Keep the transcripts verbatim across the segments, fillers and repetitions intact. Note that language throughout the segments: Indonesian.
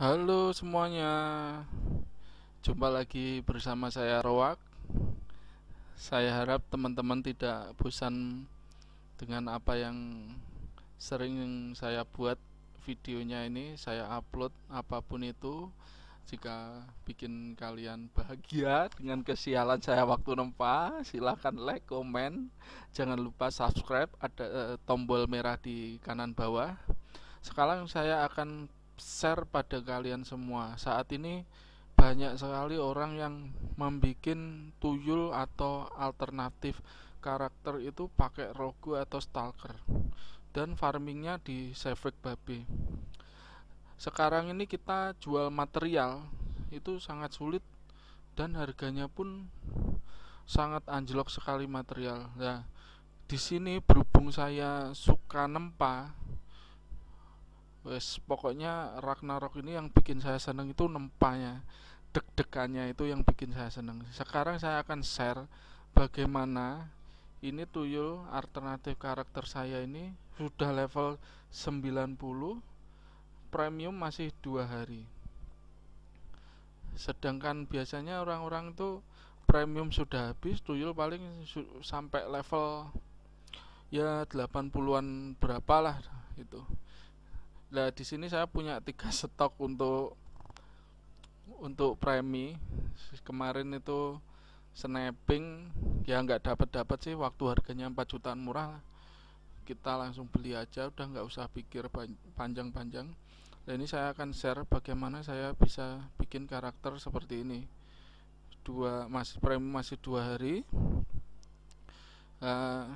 Halo semuanya, jumpa lagi bersama saya Roag. Saya harap teman-teman tidak bosan dengan apa yang sering saya buat videonya ini. Saya upload apapun itu, jika bikin kalian bahagia dengan kesialan saya waktu nempa, silahkan like, komen, jangan lupa subscribe, ada eh, tombol merah di kanan bawah. Sekarang saya akan share pada kalian semua. Saat ini banyak sekali orang yang membuat tuyul atau alternatif karakter itu pakai rogue atau stalker, dan farmingnya di savage babe. Sekarang ini kita jual material itu sangat sulit dan harganya pun sangat anjlok sekali material. Nah, di sini berhubung saya suka nempa, wes pokoknya Ragnarok ini yang bikin saya seneng itu nempanya, deg-degannya itu yang bikin saya seneng. Sekarang saya akan share bagaimana ini tuyul alternatif karakter saya ini sudah level sembilan puluh, premium masih dua hari. Sedangkan biasanya orang-orang tuh premium sudah habis, tuyul paling sampai level ya delapan puluhan berapa lah itu. Nah, di sini saya punya tiga stok untuk untuk premi. Kemarin itu snapping ya nggak dapat-dapat sih, waktu harganya empat jutaan murah kita langsung beli aja, udah nggak usah pikir panjang-panjang. Nah, ini saya akan share bagaimana saya bisa bikin karakter seperti ini. Dua masih premi masih dua hari, uh,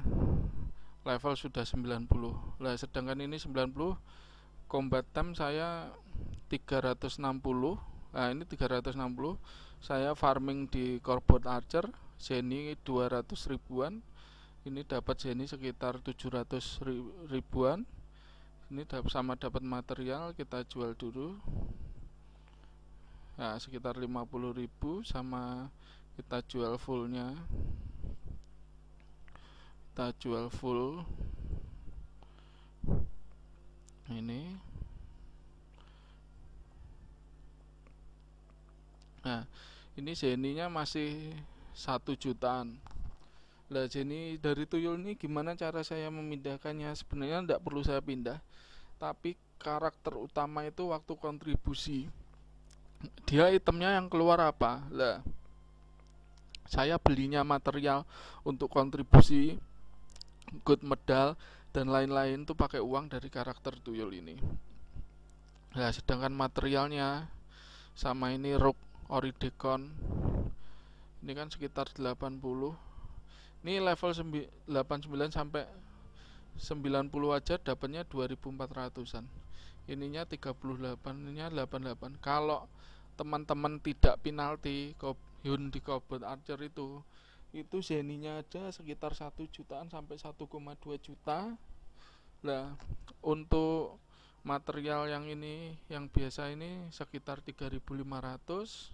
level sudah sembilan puluh. Nah, sedangkan ini sembilan puluh, combat time saya tiga ratus enam puluh. Nah, ini tiga ratus enam puluh saya farming di Corbot Archer, Zeni dua ratus ribuan. Ini dapat Zeni sekitar tujuh ratus ribuan. Ini sama dapat material, kita jual dulu. Nah, sekitar lima puluh ribu sama kita jual fullnya. Kita jual full. Ini, nah ini Zeninya masih satu jutaan. Lah, Zeni dari tuyul ini gimana cara saya memindahkannya? Sebenarnya tidak perlu saya pindah, tapi karakter utama itu waktu kontribusi dia itemnya yang keluar apa. Lah, saya belinya material untuk kontribusi, good medal dan lain-lain tuh pakai uang dari karakter tuyul ini. Nah, sedangkan materialnya sama ini rook oridekon ini kan sekitar delapan puluh. Ini level delapan puluh sembilan sampai sembilan puluh aja dapatnya dua ribu empat ratusan. Ininya tiga puluh delapan, ininya delapan puluh delapan. Kalau teman-teman tidak penalti Hyun di Corbett Archer itu itu Zeninya ada sekitar satu jutaan sampai satu koma dua juta. Nah, untuk material yang ini yang biasa ini sekitar tiga ribu lima ratus.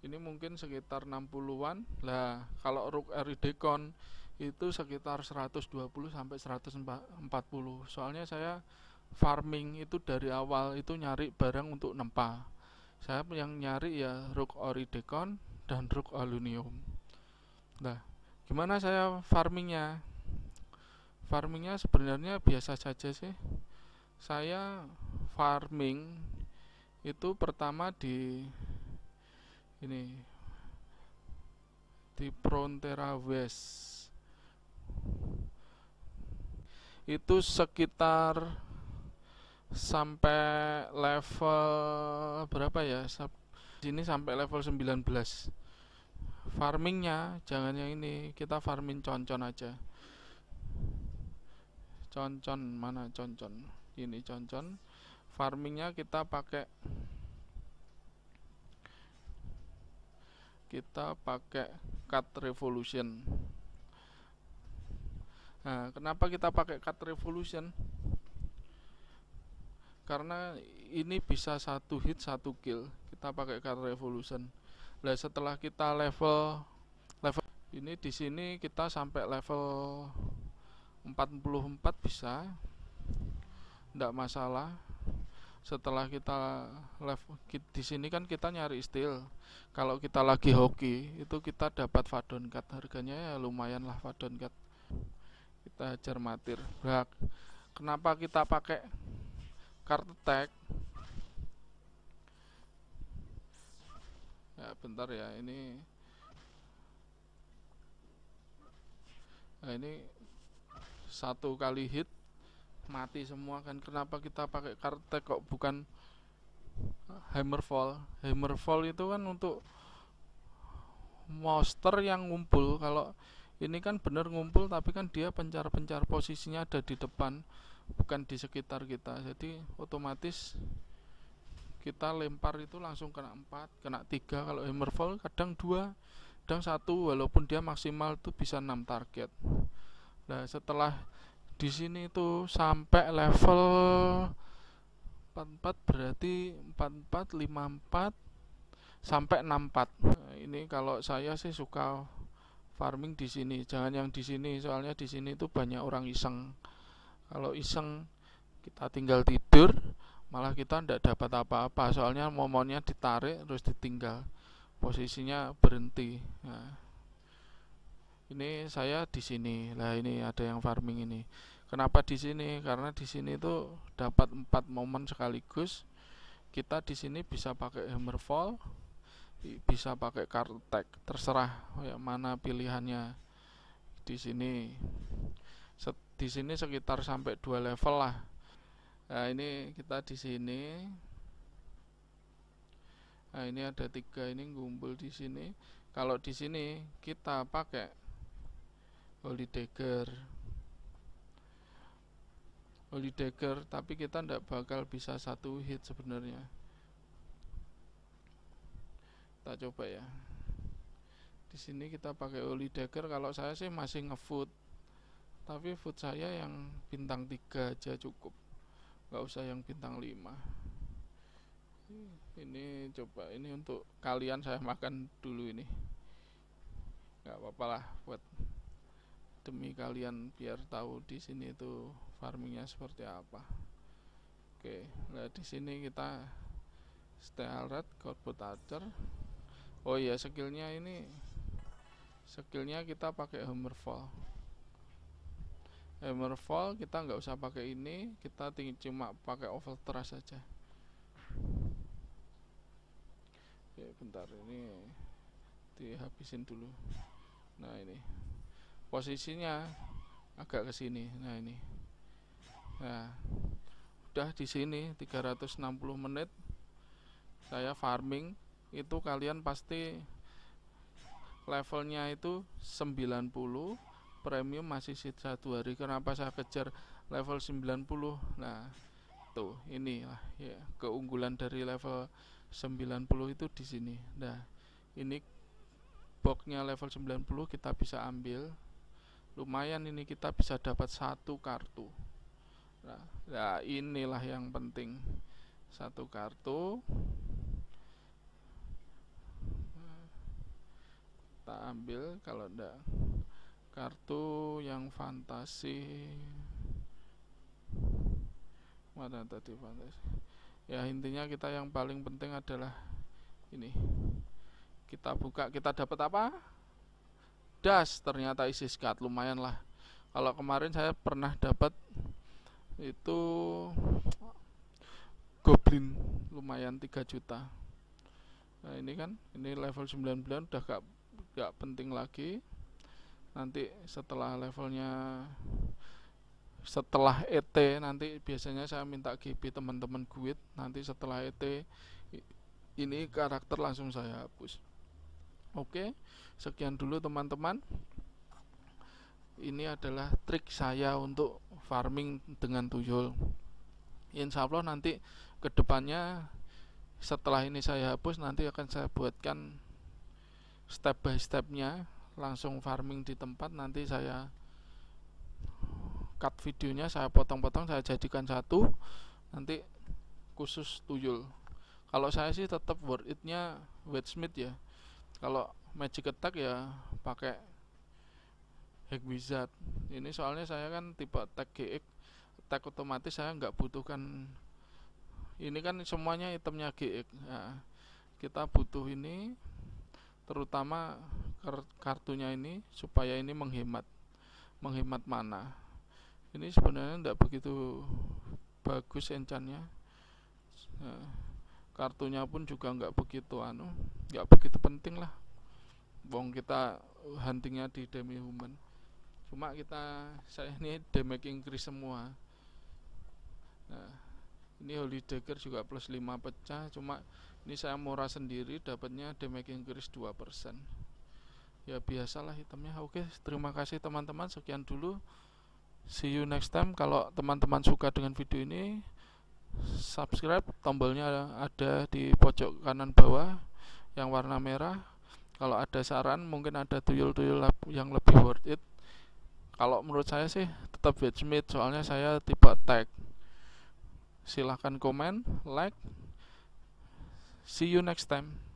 Ini mungkin sekitar enam puluhan. Nah, kalau rook Eridekon itu sekitar seratus dua puluh sampai seratus empat puluh. Soalnya saya farming itu dari awal itu nyari barang untuk nempa. Saya yang nyari ya rook Eridekon dan rook Alunium. Nah, gimana saya farmingnya? Farmingnya sebenarnya biasa saja sih. Saya farming itu pertama di ini di Prontera West itu sekitar sampai level berapa ya? Sini sampai level sembilan belas. Farmingnya jangan yang ini, kita farming concon aja. Concon mana? Concon ini, concon farmingnya kita pakai kita pakai Cut Revolution. Nah, kenapa kita pakai Cut Revolution? Karena ini bisa satu hit satu kill, kita pakai Cut Revolution. Nah, setelah kita level level ini di sini kita sampai level empat puluh empat bisa, tidak masalah. setelah kita left di sini kan kita nyari steal. Kalau kita lagi hoki itu kita dapat Fadon Cut, harganya ya lumayan lah Fadon Cut. Kita hajar matir. Nah, kenapa kita pakai kartu tag? Ya bentar ya, ini nah, ini satu kali hit mati semua kan. Kenapa kita pakai kartek kok bukan hammerfall? Hammerfall itu kan untuk monster yang ngumpul. Kalau ini kan bener ngumpul, tapi kan dia pencar-pencar, posisinya ada di depan bukan di sekitar kita, jadi otomatis kita lempar itu langsung kena empat, kena tiga. Kalau hammerfall kadang dua, kadang satu, walaupun dia maksimal tuh bisa enam target. Nah setelah di sini itu sampai level empat puluh empat, berarti empat puluh empat, lima puluh empat sampai enam puluh empat. Nah, ini kalau saya sih suka farming di sini, jangan yang di sini, soalnya di sini itu banyak orang iseng. Kalau iseng kita tinggal tidur, malah kita tidak dapat apa-apa, soalnya momennya ditarik terus ditinggal, posisinya berhenti. Nah, ini saya di sini. Lah ini ada yang farming ini. Kenapa di sini? Karena di sini itu dapat empat momen sekaligus. Kita di sini bisa pakai hammerfall, bisa pakai kartu tag, terserah ya mana pilihannya. Di sini Set, di sini sekitar sampai dua level lah. Nah, ini kita di sini. Nah, ini ada tiga ini ngumpul di sini. Kalau di sini kita pakai Holy Dagger, Holy Dagger, tapi kita tidak bakal bisa satu hit sebenarnya. Kita coba ya. Di sini kita pakai Holy Dagger. Kalau saya sih masih ngefood, tapi food saya yang bintang tiga aja cukup, nggak usah yang bintang lima. Ini coba, ini untuk kalian saya makan dulu ini. Nggak apa-apa lah buat demi kalian biar tahu di sini itu farmingnya seperti apa. Oke, nah di sini kita stay alert, Corbot Archer. Oh iya, skillnya ini, skillnya kita pakai hammerfall. Hammerfall kita nggak usah pakai ini, kita cuma pakai overthrust saja. Oke, bentar ini dihabisin dulu. Nah ini posisinya agak ke sini. Nah ini, nah udah di sini tiga ratus enam puluh menit saya farming itu. Kalian pasti levelnya itu sembilan puluh, premium masih sisa satu hari. Kenapa saya kejar level sembilan puluh? Nah tuh, inilah ya keunggulan dari level sembilan puluh itu di sini. Nah ini boxnya level sembilan puluh kita bisa ambil. Lumayan ini kita bisa dapat satu kartu. Nah, nah inilah yang penting, satu kartu. Kita ambil, kalau enggak kartu yang fantasi. Mana tadi fantasi? Ya intinya kita yang paling penting adalah ini. Kita buka, kita dapat apa? Das, ternyata isi skat, lumayan lah. Kalau kemarin saya pernah dapat itu goblin, lumayan tiga juta. Nah ini kan, ini level sembilan belas udah gak, gak penting lagi. Nanti setelah levelnya, setelah E T nanti biasanya saya minta G B teman-teman guild. Nanti setelah E T ini karakter langsung saya hapus. Oke, sekian dulu teman-teman. Ini adalah trik saya untuk farming dengan tuyul. Insya Allah nanti kedepannya setelah ini saya hapus, nanti akan saya buatkan step by stepnya. Langsung farming di tempat, nanti saya cut videonya, saya potong-potong, saya jadikan satu. Nanti khusus tuyul. Kalau saya sih tetap worth it-nya Wraithsmith ya. Kalau magic attack ya pakai Hack Wizard. Ini soalnya saya kan tipe attack G X, attack otomatis saya nggak butuhkan Ini kan semuanya itemnya G X. Nah, kita butuh ini, terutama kartunya ini, supaya ini menghemat menghemat mana. Ini sebenarnya tidak begitu bagus enchantnya. Nah, kartunya pun juga nggak begitu anu, nggak begitu penting lah. Wong kita huntingnya di demi human. Cuma kita saya ini damage increase semua. Nah, ini Holy Dagger juga plus lima pecah, cuma ini saya murah sendiri, dapatnya damage increase dua persen. Ya biasalah itemnya. Oke, terima kasih teman-teman, sekian dulu. See you next time. Kalau teman-teman suka dengan video ini, subscribe, tombolnya ada di pojok kanan bawah yang warna merah. Kalau ada saran, mungkin ada tuyul-tuyul yang lebih worth it. Kalau menurut saya sih tetap Wraithsmith, soalnya saya tipe tag. Silahkan komen, like. See you next time.